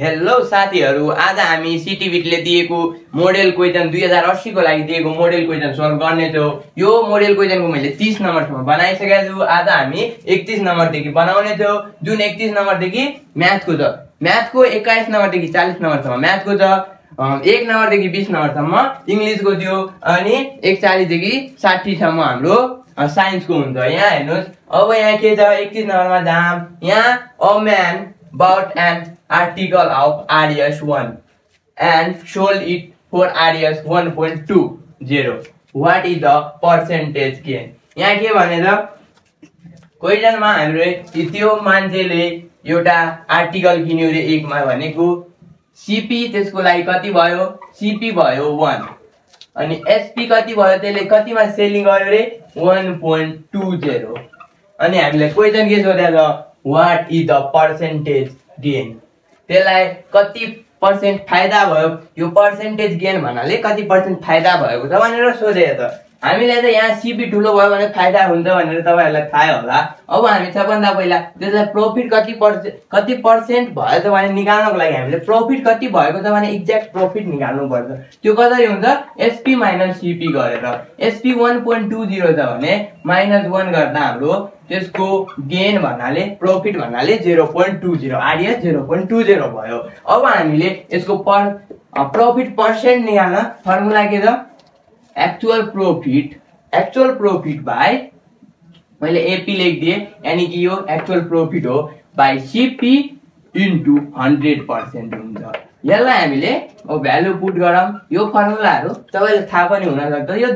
Hello साथीहरु, आज हामी सिटिभिटले दिएको मोडेल क्वेशन 2080 को लागि दिएको मोडेल क्वेशन सल्भ गर्ने छौ। यो मोडेल क्वेशनको मैले 30 नम्बर सम्म बनाइसकेका छु। आज हामी 31 नम्बर देखि बनाउने छौ, जुन 31 नम्बर देखि म्याथको छ। म्याथको 21 नम्बर देखि 40 नम्बर सम्म म्याथको छ, 1 नम्बर देखि 20 नम्बर सम्म इंग्लिशको थियो, अनि 41 देखि 60 सम्म हाम्रो साइन्स को हुन्छ। यहाँ हेर्नुस्, अब यहाँ के छ 31 नम्बरमा दाम, यहाँ a man bought an article of RS1 and sold it for RS 1.20. What is the percentage gain? यहाँ के भनेर क्वेशनमा हाम्रो त्यो मान्छेले एउटा आर्टिकल किन्यो रे 1 मा भनेको CP त्यसको लागि कति भयो? CP भयो 1, अनि SP कति भयो? त्यसले कतिमा सेलिङ गर्यो रे? 1.20। अनि हामीले क्वेशन के सोध्या छ, what is the percentage gain? त्यसलाई कति पर्सेंट फायदा भयो? यो percentage gain भन्नाले कति पर्सेंट फायदा भएको छ भनेर सोधे त। हामीले त यहाँ CP ठुलो भयो भने फायदा हुन्छ भनेर तपाईहरुलाई थाहा होला। अब हामी सबभन्दा पहिला त्यसलाई प्रॉफिट कति पर्सेंट भयो त भने निकाल्नको लागि हामीले प्रॉफिट कति भएको छ भने एक्ज्याक्ट प्रॉफिट निकाल्नु पर्छ। त्यो कसरी हुन्छ? SP - CP गरेर। SP 1.20 छ भने -1 गर्दा हाम्रो त्यसको गेन भन्नाले प्रॉफिट भन्नाले 0.20 आर्य 0.20 भयो। अब हामीले यसको प्रॉफिट परसेंट निकाल्न फर्मुला के छ? एक्चुअल प्रॉफिट बाय, मैले एपी लेख दिए यानी कि यो एक्चुअल प्रॉफिट हो, बाय सीपी इन्टु 100% हुन्छ। यसलाई हामीले अब भ्यालु पुट गरौं। यो फर्मुलाहरु तपाईले थाहा पनि हुन सक्छ, यो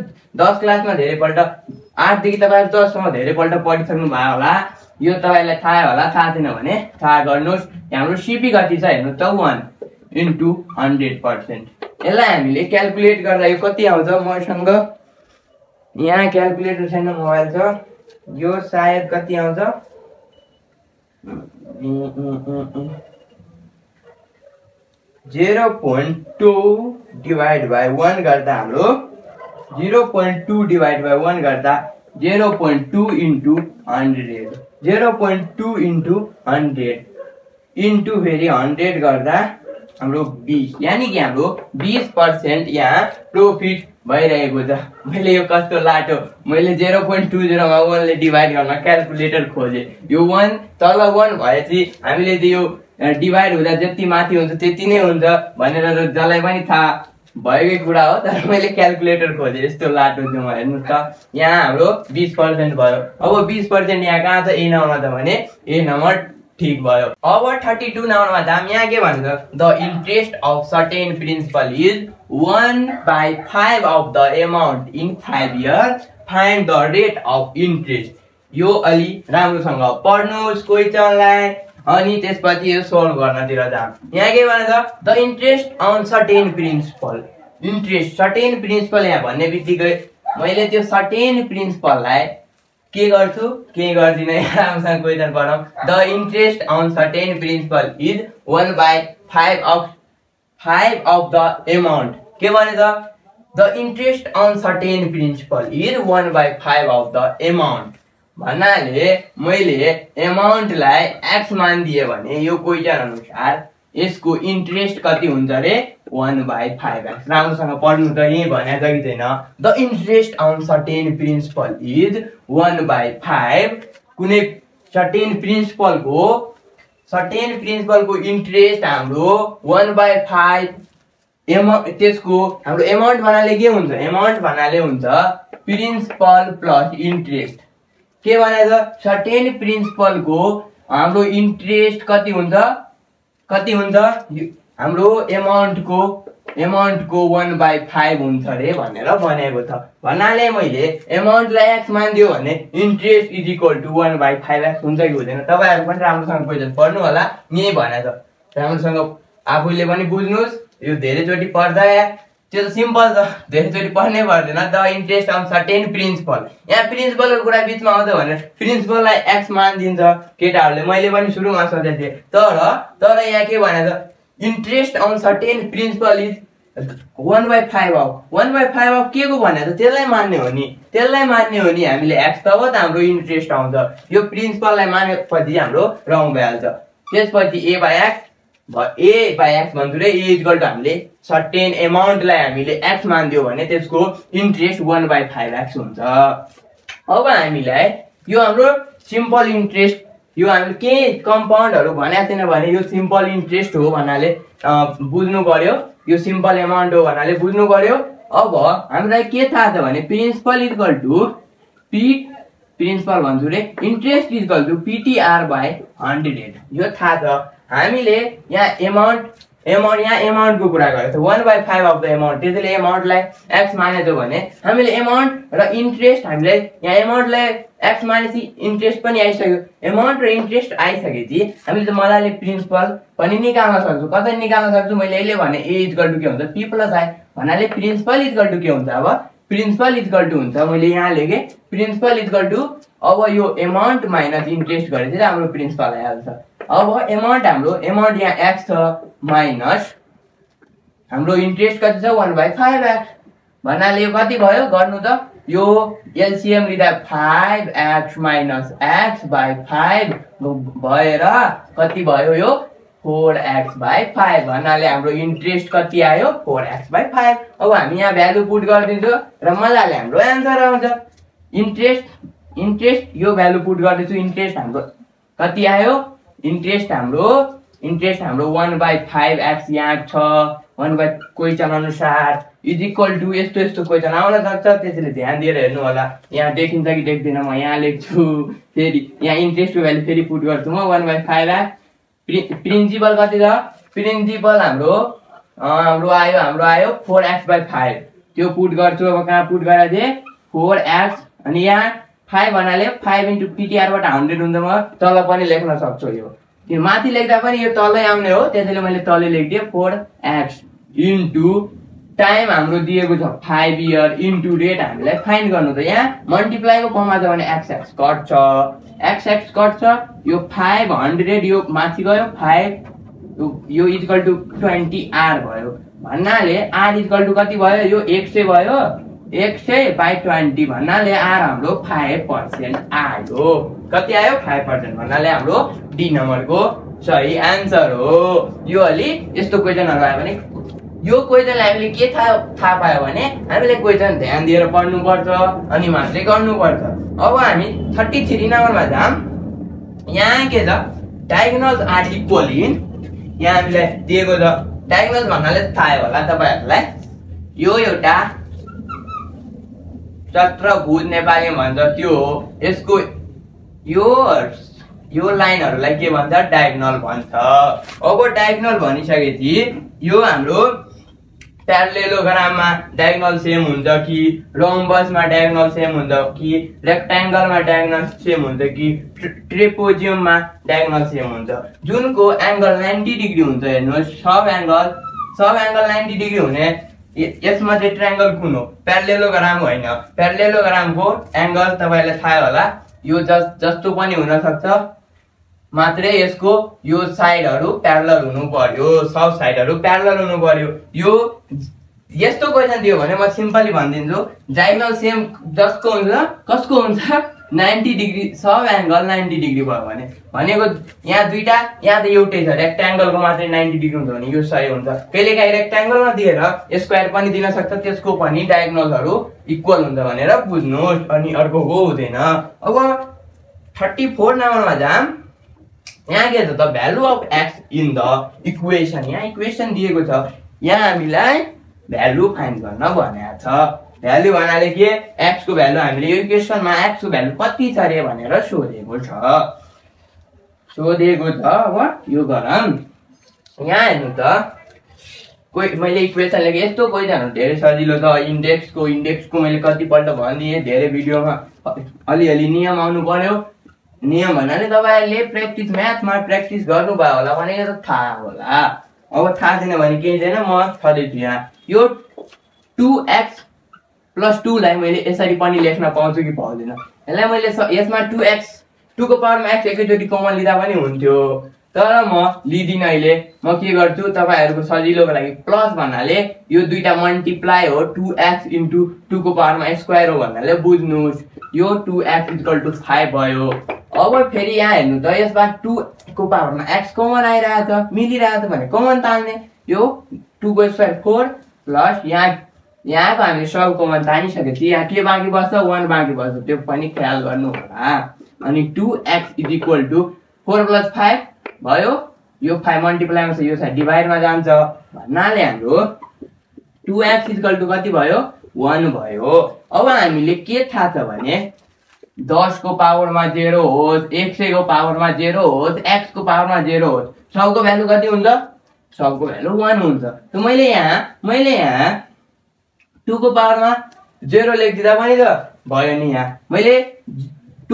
10 क्लासमा धेरैपल्ट 8 देखि तपाईहरु 10 सम्म धेरैपल्ट पढिसक्नु भयो होला। यो तपाईलाई थाहा होला, थाहा छैन भने थाहा गर्नुस्। हाम्रो सीपी कति छ हेर्नु त, 1 * 100%। यसलाई हामीले क्याल्कुलेट गर्दा यो कति आउँछ? मसँग यहाँ क्याल्कुलेटर छैन, मोबाइल छ, यो सायद कति आउँछ? (0.2 / 1) = 0.2 / 1 = 0.2 × 100 (0.2 × 100) * 100 गर्दा हाम्रो 20, यानी कि हाम्रो 20% यहाँ प्रॉफिट भइरहेको छ। मैले यो कस्तो लाटो, मैले 0.20 मा 1 ले डिवाइड गर्न क्याल्कुलेटर खोजे, यो 1 तल 1 भएपछि हामीले त्यो डिवाइड हुँदा जति माथि हुन्छ त्यति नै हुन्छ भनेर जसलाई पनि थाहा भएकै कुरा हो, तर मैले क्याल्कुलेटर खोजे। यस्तो लाटो छ म, हेर्नु त, यहाँ हाम्रो 20% भयो। अब 20% यहाँ कहाँ छ? ए नम्बरमा त भने ए नम्बर ठीक भयो। अब 32 नम्बरमा दाम, यहाँ के भन्छ? The interest of certain principal is 1/5 of the amount in 5 years, find the rate of interest. यो अलि राम्रोसँग पढ्नुहोस् क्वेशनलाई, अनि त्यसपछि यो सोल्भ गर्नतिर जाम। यहाँ के भन्छ? The interest on certain principal. Interest certain principal यहाँ भन्ने बित्तिकै मैले त्यो सर्टेन प्रिन्सिपललाई के गर्छु के गर्दिन, राम्रोसँग क्वेशन पढौं। The interest on certain principal is 1/5 of the amount. के भने त the interest on certain principal is 1/5 of the amount भन्नाले मैले अमाउन्टलाई x मान दिए भने यो क्वेशन अनुसार यसको इन्ट्रेस्ट कति हुन्छ रे? 1/5x। राम्रोसँग पढ्नु त, यही भनेको छ कि छैन? The interest on certain principal is 1/5। कुनै सर्टेन प्रिन्सिपलको इन्ट्रेस्ट हाम्रो 1/5 त्यसको हाम्रो अमाउन्ट भन्नाले के हुन्छ? अमाउन्ट भन्नाले हुन्छ प्रिन्सिपल प्लस इन्ट्रेस्ट। के भनेको छ? सर्टेन प्रिन्सिपलको हाम्रो इन्ट्रेस्ट कति हुन्छ? हाम्रो अमाउन्टको 1/5 हुन्छ रे भनेर भनेको छ। भन्नाले मैले अमाउन्टलाई x मान दियो भने interest is equal to 1/5x हुन्छ कि हुँदैन? तपाईहरु पनि राम्रोसँग क्वेशन पढ्नु होला, यही भनेको छ। राम्रोसँग आफूले पनि बुझ्नुस्, यो धेरैचोटी पढ्दा त्यो त सिम्पल छ, धेरैचोटी पढ्नै पर्दैन। The interest on certain principal, यहाँ प्रिन्सिपलको कुरा बीचमा आउँछ भने प्रिन्सिपललाई x मान दिन्छ केटाहरूले, मैले पनि सुरुमा सोचेको थिएँ। तर यहाँ के भनेको छ? Interest on certain principal is 1/5 of के को भने त त्यसलाई मान्ने हो नि हामीले एक्स, तब त हाम्रो इन्ट्रेस्ट आउँछ। यो प्रिन्सिपललाई मानेपछि हाम्रो रङ भइहाल्छ, त्यसपछि A by x A by x बंदूरे A equal to हमले certain amount लाये मिले x मान दियो बने तेरे को interest 1/5x होन्दा अब आये मिला है यो हमरो simple interest यो हमले के compound हरो बने ऐसे न बने यो simple interest हो बनाले बुझनु करियो यो simple amount हो बनाले बुझनु करियो अब हमरा के था तो बने principal equal to p principal बंदूरे interest equal to PTR/100 यो था तो हामीले यहाँ amount यहाँ amount को कुरा गरे तो 1/5 of the amount त्यसैले amount लाई x माने दो भने हामीले amount र interest हामीले यहाँ amount लाई x मानेसी interest पनि आइसक्यो amount र interest आइसकेपछि हामीले त मलाले principal पनि निकाल्न सक्छौ कतै निकाल्न सक्छौ मैले यसले भने a equal to के हुन्छ p plus i भन्नाले principal equal to के हुन्छ अब principal equal to हुन्छ मैले यहाँ लेखे principal equal to अब यो amount minus interest गरेपछि हाम्रो principal आइहाल्छ अब amount हमरो amount यहाँ x था minus हमरो interest का जो 1/5x बना ले कती भायो गर्नु त यो LCM लिदा 5x minus x/5 भायरा कती भायो यो 4x/5 बना ले हमरो interest कती आयो 4x/5 अब हम यहाँ value put कर दिन्छौ र मजाले हमरो answer आउँछ interest यो value put गर्दै छु interest हमरो कति आयो interest हमरो 1/5x यहाँ छ 1/ क्वेशन अनुसार इज इक्वल टु यस्तो यस्तो क्वेशन आउन सक्छ त्यसैले ध्यान दिएर हेर्नु होला यहाँ देखिन्छ कि देख्दैन म यहाँ लेख्छु फेरि यहाँ इंटरेस्ट को भ्यालु फेरि पुट गर्छु म 1/5x प्रिन्सिपल कति छ प्रिन्सिपल हाम्रो आयो 4x/5 त्यो पुट गर्छु अब कहाँ पुट गरे थिए 4x अनि यहाँ 5 बनाले 5 into PTR बाट 100 हुन्छ म तल पनि लेख्न सक्छु यो किन माथि लेख्दा पनि यो तलै आउने हो त्यसैले मैले तलै लेख्दिए 4x into टाइम हाम्रो दिएको छ 5 इयर into डेट हामीलाई फाइन्ड गर्नु त यहाँ मल्टिप्लाई को कमा छ भने x कट्छ यो 500 यो माथि गयो 5 यो इक्वल टु 20r भयो भन्नाले r इक्वल टु कति भयो यो 100 भयो 100/20 भन्नाले r हाम्रो 5% आयो कति आयो 5% भन्नाले हाम्रो डी नम्बर को सही आन्सर हो यो अलि यस्तो क्वेशनहरु आयो भने यो क्वेशनलाई हामीले के थाहा पायो भने हामीले क्वेशन ध्यान दिएर पढ्नु पर्छ अनि मात्रै गर्नु पर्छ अब हामी 33 नम्बरमा जाम यहाँ के छ डायगोनल्स आर इक्वल इन यहाँ हामीले दिएको छ डायगोनल भन्नाले थाहा होला तपाईहरुलाई यो एउटा चतुर्भुज नेपाली भन्छ त्यो हो यसको यो लाइनहरुलाई के भन्छ डायगोनल भन्छ अब डायगोनल भनिसकेपछि यो हाम्रो प्यारेललोग्राममा डायगोनल सेम हुन्छ कि रोम्बसमा डायगोनल सेम हुन्छ कि रेक्ट्याङ्गलमा डायगोनल सेम हुन्छ कि ट्रेपेजियममा डायगोनल सेम हुन्छ जुनको एंगल 90 डिग्री हुन्छ हेर्नुस् सब एंगल 90 डिग्री हुने यसमा चाहिँ ट्रायंगल कुन हो प्यारेललोग्राम होइन प्यारेललोग्रामको एंगल तपाईले थाहा होला यो जस्तो पनि हुन सक्छ मात्रै यसको यो साइडहरु प्यारेलल हुनु पर्यो सब साइडहरु प्यारेलल हुनु पर्यो यो यस्तो क्वेशन दियो भने म सिम्पली भन्दिन्छु डायगोनल सेम जसको हुन्छ कसको हुन्छ 90 डिग्री सब एंगल 90 डिग्री भयो भने भनेको यहाँ दुईटा यहाँ त एउटै छ रेक्ट्याङ्गलको मात्रै 90 डिग्री हुन्छ भने यो सही हुन्छ कहिलेकाही रेक्ट्याङ्गलमा दिएर स्क्वायर पनि दिन सक्छ त्यसको पनि डायगोनलहरु इक्वल हुन्छ भनेर बुझ्नुहोस् अनि अर्को हुँदैन अब 34 नम्बरमा जाम यहाँ के छ the value of x in the equation यहाँ इक्वेशन दिएको छ यहाँ हामीलाई भ्यालु फाइन्ड गर्न भनेको छ भ्यालु भन्नाले के x को भ्यालु हामीले यो इक्वेशनमा x को भ्यालु कति छ रे भनेर सोधेको छ अब यो गरम यहाँ हेर्नु त कोइ मैले इक्वेशन लेखे यस्तो क्वेशनहरु धेरै सजिलो छ इन्डेक्सको मैले कति पल्ट भनिदिए धेरै भिडियोमा अलिअलि नियम आउनु पर्यो नियम भन्नाले तपाईहरुले प्र्याक्टिस म्याथमा प्र्याक्टिस गर्नुभयो होला भने यो त थाहा होला अब थाहा छैन भने केही छैन म छदैछु यहाँ यो 2x प्लस 2 लाई मैले यसरी पनि लेख्न पाउँछु कि पाउँदैन यसलाई मैले यसमा 2x 2 को पावरमा x एकै जोडी कमन लिदा पनि हुन्थ्यो तर म लिदिन अहिले म के गर्छु तपाईहरुको सजिलोको लागि प्लस भन्नाले यो दुईटा मल्टिप्लाई हो 2x into 2 को पावरमा स्क्वायर हो भन्नाले बुझ्नुस् यो 2x = 5 भयो। अब फेरि यहाँ हेर्नु त यसबाट 2 को पावरमा x कमन आइराछ मिलिराछ भने कमन तान्ने यो 2 को स्क्वायर 4 प्लस यहाँ त हामीले सब कमन तानिसकेछ यहाँ के बाँकी बस्छ 1 बाँकी बस्छ त्यो पनि ख्याल गर्नु होला। अनि 2x = 4 + 5 भयो यो 5 मल्टिप्लाई मा छ यो साइड डिवाइड मा जान्छ भन्नाले हाम्रो 2x = कति भयो 1 भयो। अब हामीले के थाहा छ भने 10 को पावर मा 0 होस् 100 को पावर मा 0 होस् x को पावर मा 0 होस् सबको भ्यालु कति हुन्छ सबको भ्यालु 1 हुन्छ। त मैले यहाँ 2 को पावर मा 0 लेखिदिदा पनि त भयो नि। यहाँ मैले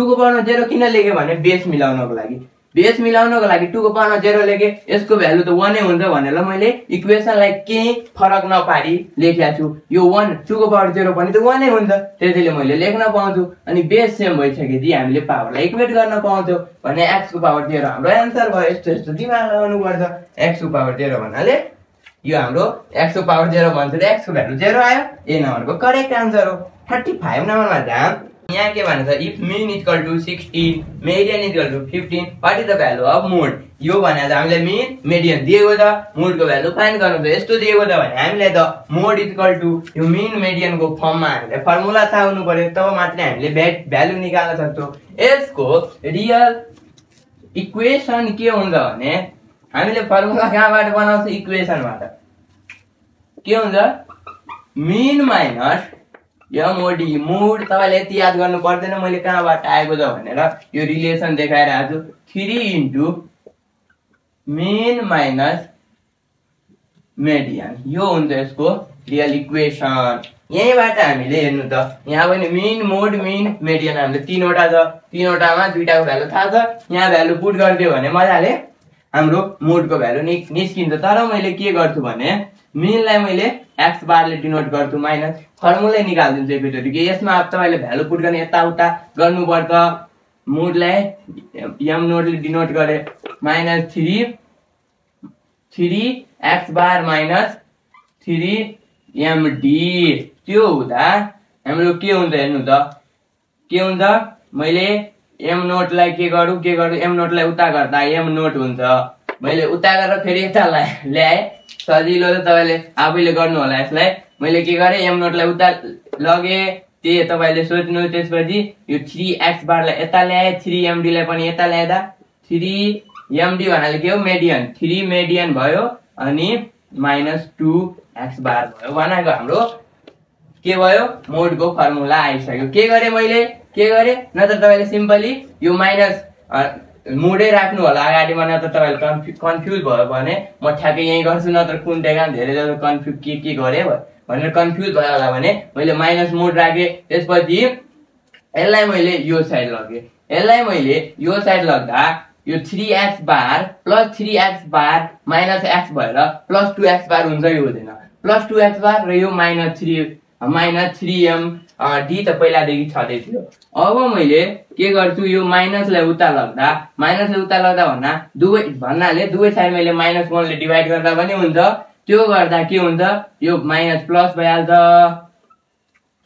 2 को पावर मा 0 किन लेखे भने बेस मिलाउनको लागि बेस मिलाउनको लागि 2 को पावरमा 0 लेखे यसको भ्यालु त 1 नै हुन्छ भनेर मैले इक्वेसनलाई केही फरक नपारी लेखेको छु यो 1 2 को पावर 0 पनि त 1 नै हुन्छ त्यसैले मैले लेख्न पाउँछु अनि बेस सेम भइसकेपछि हामीले पावरलाई इक्वेट गर्न पाउँछौ भने x को पावर 0 हाम्रो आन्सर भयो। यस्तो दिमाग लगाउनु पर्छ x को पावर 0 भन्नाले यो हाम्रो x को पावर 0 भन्छ र x को भ्यालु 0 आयो ए नम्बरको करेक्ट आन्सर हो। 35 नम्बरमा जाम यहाँ के भन्छ if mean = 16 median = 15 what is the value of mode यो भने हामीले mean median दिएको छ मोड को भ्यालु फाइन्ड गर्नु छ यस्तो दिएको छ भने हामीले त मोड = यो mean median को फर्ममा हामीले फर्मुला थाहा हुनु पर्यो तब मात्र हामीले भ्यालु निकाल्न सक्छौ। यसको रियल इक्वेसन के हुन्छ भने हामीले फर्मुला कहाँबाट बनाउँछ इक्वेसनबाट के हुन्छ mean minus मोडी मोड तपाईले यति याद गर्नु पर्दैन मैले कहाँबाट आएको छ भनेर यो रिलेसन देखाइराछु 3 * mean minus median यो हुन्छ यसको रियल इक्वेसन। यहीबाट हामीले हेर्नु त यहाँ पनि mean मोड mean median हामीले तीनवटा छ तीनवटामा दुईटाको भ्यालु थाहा छ यहाँ भ्यालु पुट गर्दियो भने मजाले हाम्रो मोडको भ्यालु निस्किन्छ। तर मैले के गर्छु भने mean लाई मैले x बार ले डिनोट गर्छु माइनस फर्मुला निकाल दिन्छु एकचोटी के यसमा अब तपाईले भ्यालु पुट गर्ने यता उता गर्नु पर्छ मोड लाई m नोड ले डिनोट गरे -3 x बार -3 md त्यो हुँदा हाम्रो के हुन्छ हेर्नु त के हुन्छ मैले m नोड लाई के करू m नोड लाई उता गर्दा m नोड हुन्छ मैले उता गरेर फेरि यता ल्याए सजिलो त तपाईले आफैले गर्नु होला। यसलाई मैले के गरे m नोट लाई उता लगे त्यै तपाईले सोच्नु त्यसपछि यो 3x बार लाई यता ल्याए 3md लाई पनि यता ल्याएदा 3md भन्नाले के हो मेडियन 3 मेडियन भयो अनि -2x बार भयो भनेको हाम्रो के भयो मोडको फर्मुला आइसक्यो। के गरे नत्र तपाईले सिम्पली यो माइनस मोडै राख्नु होला अगाडि भने त तपाईहरु कन्फ्युज भयो भने म ठ्याक्कै यही गर्छु नत्र कुन टेगान धेरै जस्तो कन्फ्युज के गरे भनेर कन्फ्युज भयो होला भने मैले माइनस मोड राखे त्यसपछि यसलाई मैले यो साइड लगे लग्दा यो 3x बार + 3x बार - x भएर + 2x बार हुन्छ कि हुँदैन + 2x बार र यो -3 d त पहिलादेखि छदै थियो। अब मैले के गर्छु यो माइनस लाई उता लग्दा भन्नाले दुवै साइड मैले -1 ले डिवाइड गर्दा पनि हुन्छ त्यो गर्दा के हुन्छ यो माइनस प्लस भइहाल्छ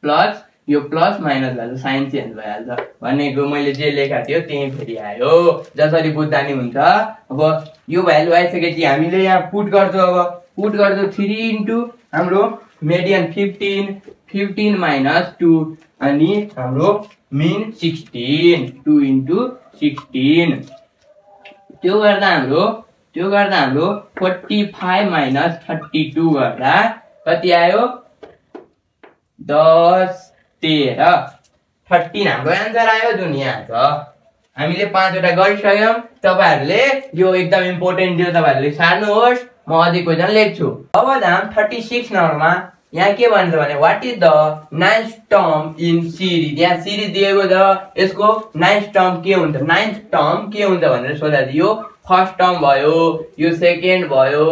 प्लस यो प्लस माइनस भइहाल्छ साइन चेन्ज भइहाल्छ भनेको मैले जे लेखा थियो त्यही फेरि आयो जसरी बुझ्दा नि हुन्छ। अब यो भ्यालु आइसकेपछि हामीले यहाँ पुट गर्छौ 3 * हाम्रो मेडियन 15 -2 अनि हाम्रो mean 16 2 into 16 त्यो गर्दा हाम्रो 45 -32 गर्दा कति आयो 10 13 13 हाम्रो आन्सर आयो जुन यहाँ छ। हामीले 5 वटा गरिसक्यौं तपाईहरुले यो एकदम इम्पोर्टेन्ट थियो तपाईहरुले सार्नुहोस् म अझै क्वेशन लेख्छु। अब जाम 36 नम्बरमा यहाँ के भन्छ भने what is the ninth term in series यहाँ सिरिज दिएको छ यसको नाइन्थ टर्म के हुन्छ भनेर सोध्दा यो फर्स्ट टर्म भयो यो सेकेन्ड भयो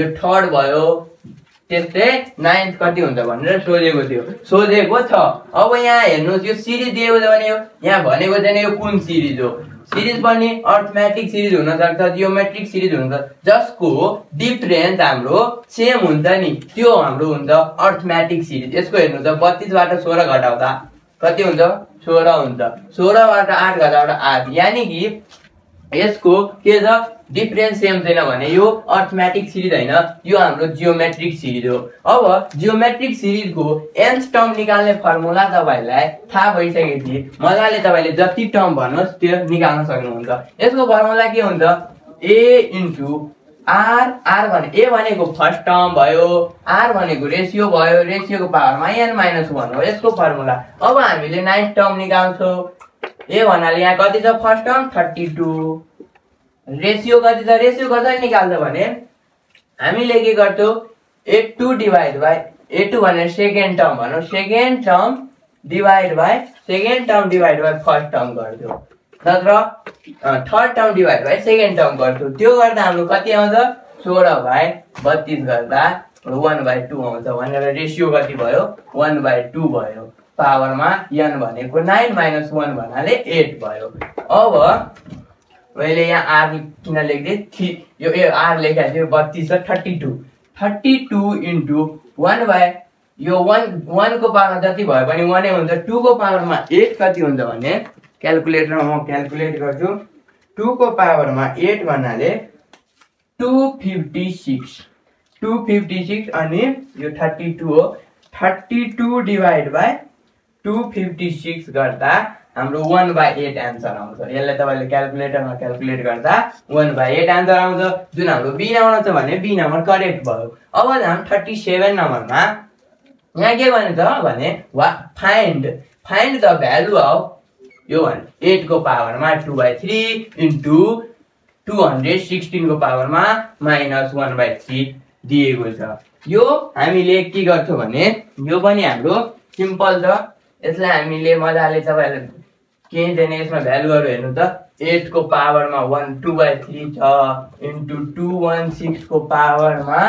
यो थर्ड भयो त्यस्तै नाइन्थ कति हुन्छ भनेर सोधेको छ। अब यहाँ हेर्नुहोस् यो सिरिज दिएको छ भने यहाँ भनेको चाहिँ यो कुन सिरिज हो सीरीज बने अर्थमेटिक सीरीज होना सकता जियोमेट्रिक सीरीज होना जिसको डिफरेन्स हाम्रो सेम हुन्छ नि त्यो हाम्रो हुन्छ अर्थमेटिक सीरीज। यसको हेर्नु त 32 बाट 16 घटाउँदा कति हुन्छ 16 हुन्छ, 16 बाट 8 घटाउँदा 8 यानी कि यसको के छ डिफरेन्स सेम छैन भने यो अर्थमेटिक सीरीज हैन यो हाम्रो जियोमेट्रिक सीरीज हो। अब जियोमेट्रिक सीरीज को nth टर्म निकाल्ने फर्मुला तपाईलाई थाहा भइसकेपछि मजाले तपाईले जति टर्म भन्नुस् त्यो निकाल्न सक्नुहुन्छ। यसको फर्मुला के हुन्छ a * r, r भने a भनेको फर्स्ट टर्म भयो, r भनेको रेशियो भयो, रेशियोको पावरमा n - 1 हो यसको फर्मुला। अब हामीले नाइन्थ टर्म निकाल्छौं a भन्नाले यहाँ कति छ फर्स्ट टर्म 32 रेशियो कति छ रेशियो कसरी निकाल्छ भने हामीले के गर्छौ a2 डिवाइड बाइ a2 भने सेकेन्ड टर्म भनौ second term divide by first term गर्छौ नत्र third term divide by second term गर्छौ त्यो गर्दा हाम्रो कति आउँछ 16/32 गर्दा 1/2 आउँछ भनेर रेशियो कति भयो 1/2 भयो पावरमा n भनेको 9 - 1 भन्नाले 8 भयो। अब मैले यहाँ r किन लेख्दै थिए यो r लेखेको थियो 32 र 32 into 1 by यो 1 को पावर जति भए पनि 1 नै हुन्छ 2 को पावरमा 8 कति हुन्छ भने क्याल्कुलेटरमा म क्याल्कुलेट गर्छु 2 को पावरमा 8 भन्नाले 256 अनि यो 32 हो 32 डिवाइड बाइ 256 गर्दा हाम्रो 1/8 आन्सर आउँछ। यसलाई तपाईले क्याल्कुलेटरमा क्याल्कुलेट गर्दा 1/8 आन्सर आउँछ जुन हाम्रो बी नम्बर छ भने बी नम्बर करेक्ट भयो। अब हामी 37 नम्बरमा यहाँ के भन्नु त भने फाइन्ड द भ्यालु अफ यो भने 8 को पावरमा 2/3 इन्टु 216 को पावरमा -1/3 दिएको छ। यो हामीले के गर्छौं भने यो पनि हाम्रो सिम्पल छ यसलाई हामीले मजाले तपाईहरुले के देने यसमा भ्यालुहरु हेर्नु त 8 को पावरमा 1 2/3 छ इन्टु 216 को पावरमा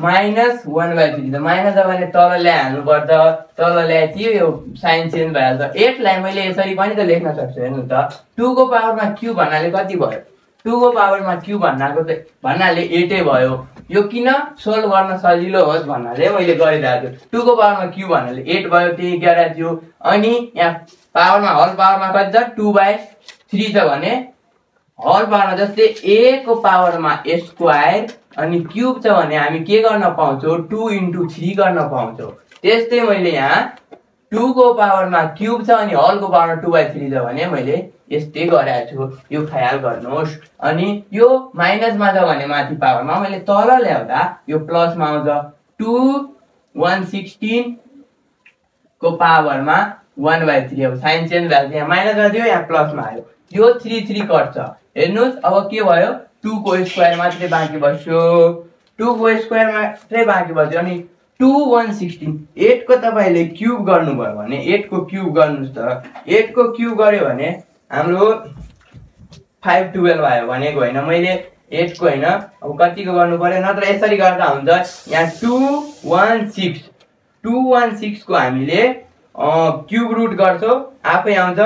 -1/3 त माइनस भने तल ल्याउनु पर्छ तल ल्याए यो साइन चेन्ज भइहाल्छ 8 लाई मैले यसरी पनि त लेख्न सक्छु हेर्नु त 2 को पावरमा q भन्नाले कति भयो 2 को पावरमा q भन्नाले 8 ए भयो। यो किन सोल्भ गर्न सजिलो होस् भन्नाले मैले गरिरहेको छु 2 को पावरमा q भन्नाले 8 भयो त्यही गरेको थियो अनि यहाँ पावरमा होल पावरमा कति छ 2/3 छ भने होल पावरमा जस्तै a को पावरमा स्क्वायर अनि क्यूब छ भने हामी के गर्न पाउँछौ 2 × 3 गर्न पाउँछौ। त्यस्तै मैले यहाँ 2 को पावरमा क्यूब छ अनि होल को पावरमा 2/3 छ भने मैले यस्तै गराएको छु यो ख्याल गर्नुहोस्। अनि यो माइनसमा छ भने माथि पावरमा मैले तल ल्याउँदा यो प्लसमा आउँछ 216 को पावरमा 1/3 अब साइन चेन्ज भएपछि यहाँ माइनसमा थियो यहाँ प्लसमा आयो यो 3 कट्छ हेर्नुहोस्। अब के भयो 2 को स्क्वायर मात्रै बाँकी बस्यो 2 को स्क्वायर मात्रै बाँकी बस्यो अनि 2 116 8 को तपाईले क्यूब गर्नुभयो भने 8 को क्यूब गर्नुस् त 8 को क्यूब गर्यो भने हाम्रो 512 आयो भनेको हैन मैले 8 को हैन अब कति को गर्नु पर्यो नत्र यसरी गर्दा हुन्छ यहाँ 216 को हामीले क्यूब रुट गर्छौ आफै आउँछ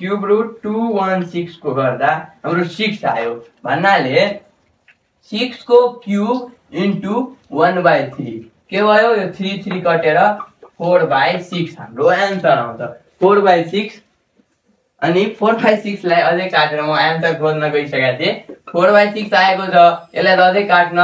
क्यूब रुट 216 को गर्दा हाम्रो 6 आयो भन्नाले 6 को क्यूब इन्टु 1/3 के भयो यो 3 कटेर 4/6 हाम्रो आन्सर आउँछ 4/6 अनि 4/6 लाई अझै काटेर म आन्सर खोज्न गइसकेको थिएँ 4/6 आएको छ यसलाई त अझै काट्न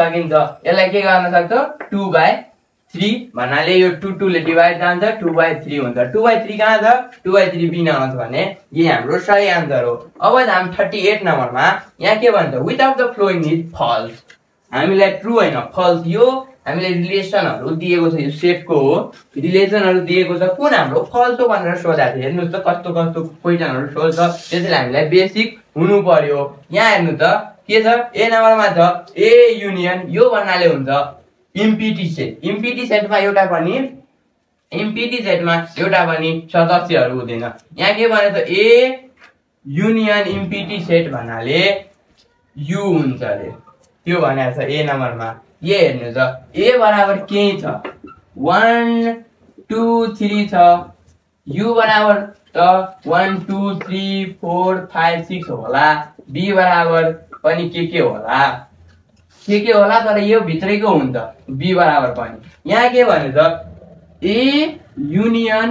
सकिन्छ यसलाई के गर्न सक्छौ 2/3 भन्नाले यो 2 ले डिवाइड जान्छ 2/3 हुन्छ 2/3 कहाँ छ 2/3 बिना आउँछ भने यो हाम्रो सही आन्सर हो। अब हामी 38 नम्बरमा यहाँ के भन्छ without the following is false हामीलाई ट्रू हैन फल्स यो हामीले रिलेसनहरु दिएको छ यो सेटको हो रिलेसनहरु दिएको छ कुन हाम्रो फल्स हो भनेर सोधाथे हेर्नुस् त कस्तो कस्तो क्वेशनहरु सोध्छ त्यसैले हामीलाई बेसिक हुनु पर्यो। यहाँ हेर्नु त के छ ए नम्बरमा छ ए युनियन यो भन्नाले हुन्छ एम्प्टी सेटमा एउटा पनि सदस्यहरु हुँदैन यहाँ के भने त ए युनियन एम्प्टी सेट भन्नाले यु हुन्छ रे त्यो भनेको छ ए नम्बरमा। ये हेर्नु त a बराबर के छ 1 2 3 छ u बराबर तो 1 2 3 4 5 6 होला। b बराबर पनि के होला के होला, तर यो भित्रैको हुन्छ। b बराबर पनि यहाँ के भने त a युनियन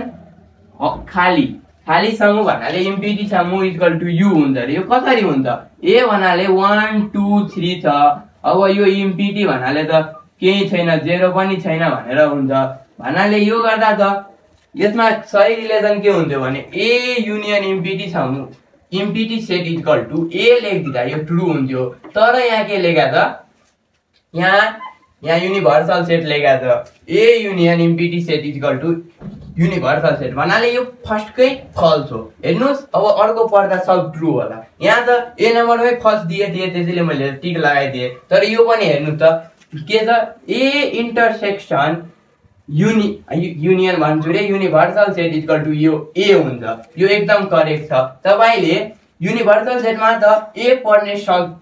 खाली खाली समूह भन्नाले एम्प्टी समूह इक्वल टु u हुन्छ। यो कसरी हुन्छ? a भन्नाले 1 2 3 छ। अब यो एम्प्टी भन्नाले त केही छैन, जेरो पनि छैन भनेर हुन्छ। भन्नाले यो गर्दा त यसमा सही रिलेसन के हुन्छ भने a युनियन एम्प्टी समूह empty set equal to a लेख्दिदा यो ट्रू हुन्थ्यो। तर यहाँ के लेखा त यहाँ यूनिभर्सल सेट लेखा छ a union empty set equal to universal set भन्नाले यो फर्स्टकै फल्स हो। हेर्नुस्, अब अर्को पर्दा सब ट्रू होला। यहाँ त ए नम्बरमै फल्स दिए त्यसैले मैले टिक लगाइदिए। तर यो पनि हेर्नु त के छ, a इन्टरसेक्सन युनियन भन्छु रे यूनिभर्सल सेट इक्वल टु यो a हुन्छ। यो एकदम करेक्ट छ। तपाईले यूनिभर्सल सेटमा त a पर्ने सब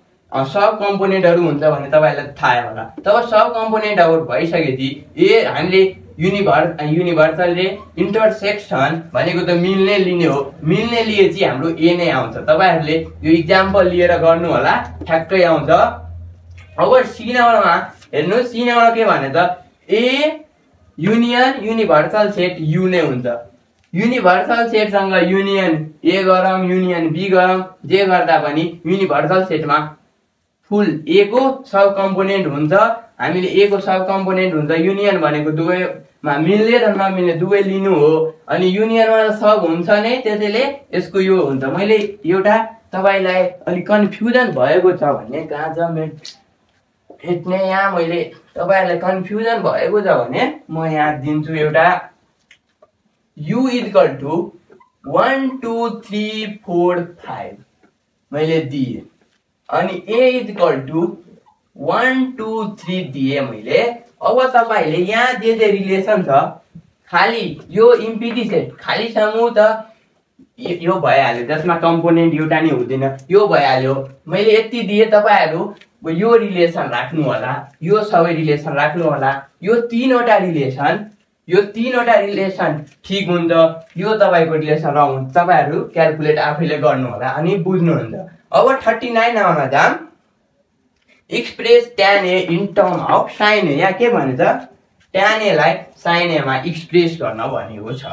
कम्पोनेन्टहरु हुन्छ भने तपाईलाई थाहा होला। तब सब कम्पोनेन्टहरु भइसकेपछि ए हामीले यूनिभर्सल ले इन्टरसेक्सन भनेको त मिल्ने लिने हो। मिल्ने लिएपछि हाम्रो ए नै आउँछ। तपाईहरुले यो एक्जाम्पल लिएर गर्नु होला, ठ्याक्कै आउँछ। अब सी नम्बरमा हेर्नु, सी नम्बर के भने त A union universal set U नै हुन्छ। यूनिभर्सल सेट सँग युनियन ए गरौं युनियन बी गरौं, जे गर्दा पनि यूनिभर्सल सेटमा फुल ए को सब कम्पोनेन्ट हुन्छ। हामीले ए को सब कम्पोनेन्ट हुन्छ। युनियन भनेको दुवैमा मिल्ने र नमिल्ने दुवै लिनु हो, अनि युनियनमा सब हुन्छ नै, त्यसैले यसको यो हुन्छ। मैले एउटा तपाईलाई अलि कन्फ्युजन भएको छ भने गाजा मेट्ने, यहाँ मैले तपाईलाई कन्फ्युजन भएको छ भने म यहाँ दिन्छु एउटा u इक्वल टु 1 2 3 4 5 मैले दिए, अनि a इक्वल टु 1 2 3 दिए मैले। अब तपाईले यहाँ जे रिलेसन छ, खाली यो एम्प्टी सेट खाली समूह त यो भइहाल्यो, जसमा कम्पोनेन्ट एउटा नि हुँदैन, यो भइहाल्यो। मैले यति दिए, तपाईहरु यो रिलेसन राख्नु होला, यो सबै रिलेसन राख्नु होला। यो तीनवटा रिलेसन ठीक हुन्छ, यो तपाईको रिलेसन रङ हुन्छ। तपाईहरु क्याल्कुलेट आफैले गर्नु होला अनि बुझ्नुहुन्छ। अब 39 नम्बरमा जाम, express tan a in term of sin a। यहाँ के भन्छ, tan a लाई sin a मा एक्सप्रेस गर्न भनेको छ।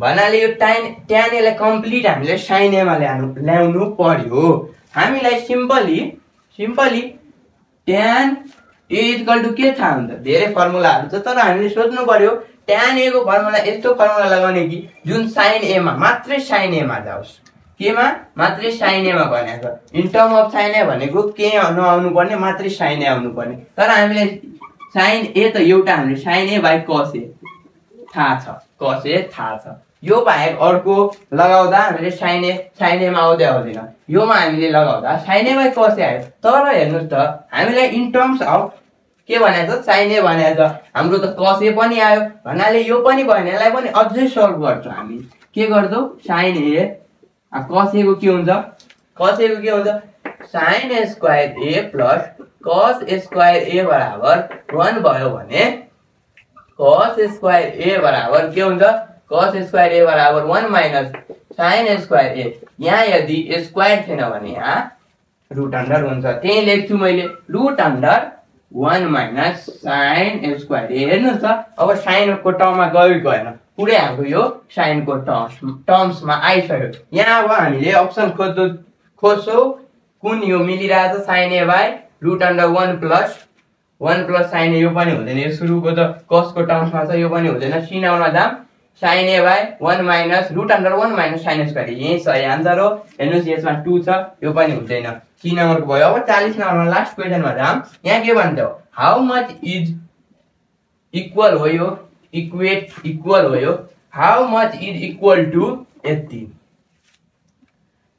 भन्नाले यो tan a लाई कम्प्लिट हामीले sin a मा ल्याउनु पर्यो। हामीलाई simply tan a equal to के थाहा हुन्छ, धेरै फर्मुलाहरु छ, तर हामीले सोध्नु पर्यो tan a को फर्मुला यस्तो फर्मुला लगाउने कि जुन sin a मा मात्रै sin a मा जाओस्, केमा मात्रै sin a मा भनेको in term of sin a भनेको के नआउनु पर्ने, मात्रै sin a आउनु पर्ने। तर हामीले sin a त एउटा हामीले sin a by cos a थाहा छ, cos a थाहा छ। यो बाहेक अर्को लगाउँदा हामीले sin a मा आउँदै आउँदैन, योमा हामीले लगाउँदा sin a by cos a आयो। तर हेर्नुस् त, हामीलाई इन टर्म्स अफ के भनेको छ, sin a भनेको छ। हाम्रो त cos a पनि आयो, भन्नाले यो पनि भएन, यसलाई पनि अझै सोल्भ गर्छौं। हामी के गर्छौं, sin a cos a को के हुन्छ, cos a को के हुन्छ sin square a plus cos square a बराबर 1 भयो भने cos स्क्वायर a बराबर के हुन्छ, cos स्क्वायर a बराबर 1 माइनस sin स्क्वायर a। यहाँ यदि स्क्वायर छैन भने यहाँ रुट अन्डर हुन्छ, त्यही लेख्छु मैले, root under 1 minus sin square a। हेर्नुहोस् त, अब sin को टर्ममा गयो गएन, पुरै हाम्रो यो sin को टर्म्समा आइसक्यो। यहाँ अब हामीले अप्सन खोज्छौँ कुन यो मिलिरहेछ, sin a by root under 1 plus sin a। यो पनि हुँदैन, यो सुरुको त cos को टर्म्समा छ, यो पनि हुँदैन। सिनाउन जाम, sin a by 1 minus root under 1 minus sin square, यही सही आन्सर हो। हेर्नुहोस्, यसमा 2 छ, यो पनि हुँदैन, 3 नम्बरको भयो। अब 40 नम्बरमा लास्ट क्वेशनमा जाम, यहाँ के भन्छ, हाउ मच इज इक्वल हो, यो इक्वेट इक्वल हो, यो how much is equal to यति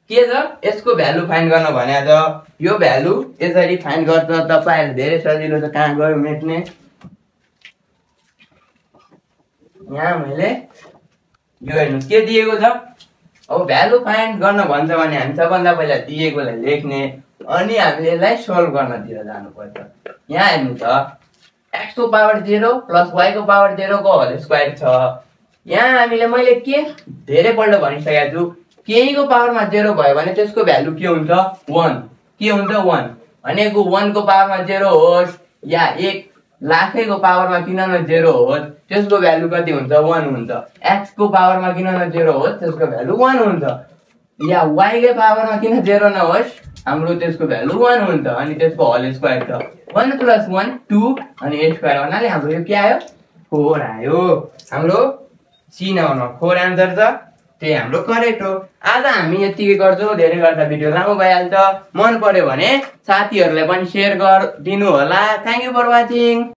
के छ, यसको भ्यालु फाइन्ड गर्न भने त यो भ्यालु यसरी फाइन्ड गर्छ। तपाईहरु धेरै सजिलो छ, कहाँ गयो मेट्ने, यहाँ मैले यो हेर्नुहोस् के दिएको छ। अब भ्यालु फाइन्ड गर्न भन्छ भने हामी सबभन्दा पहिला दिएकोलाई लेख्ने, अनि हामीले यसलाई सोल्भ गर्नतिर जानुपर्छ। यहाँ हेर्नु त x को पावर 0 प्लस y को पावर 0 को होल स्क्वायर छ, यहाँ हामीले मैले के धेरै पल्ट भनिसकेको छु k को पावरमा 0 भयो भने त्यसको भ्यालु के हुन्छ 1 के हुन्छ 1 भनेको 1 को पावरमा 0 होस् या 1 लाखको पावरमा किन न 0 होस् त्यसको भ्यालु कति हुन्छ 1 हुन्छ x को पावरमा किन न 0 होस् त्यसको भ्यालु 1 हुन्छ या y को पावरमा किन 0 नहोस् हाम्रो त्यसको भ्यालु 1 हुन्छ अनि त्यसको होल स्क्वायर छ 1 + 1 2 अनि a स्क्वायर बनाले हाम्रो यो के आयो 4 आयो हाम्रो C number 4 answer the hamro correct ho. Aaj hami yeti garchau dherai garda video ramro bhaiyalcha. Man paryo भने साथीहरुलाई पनि share gardinu होला. Thank you for watching.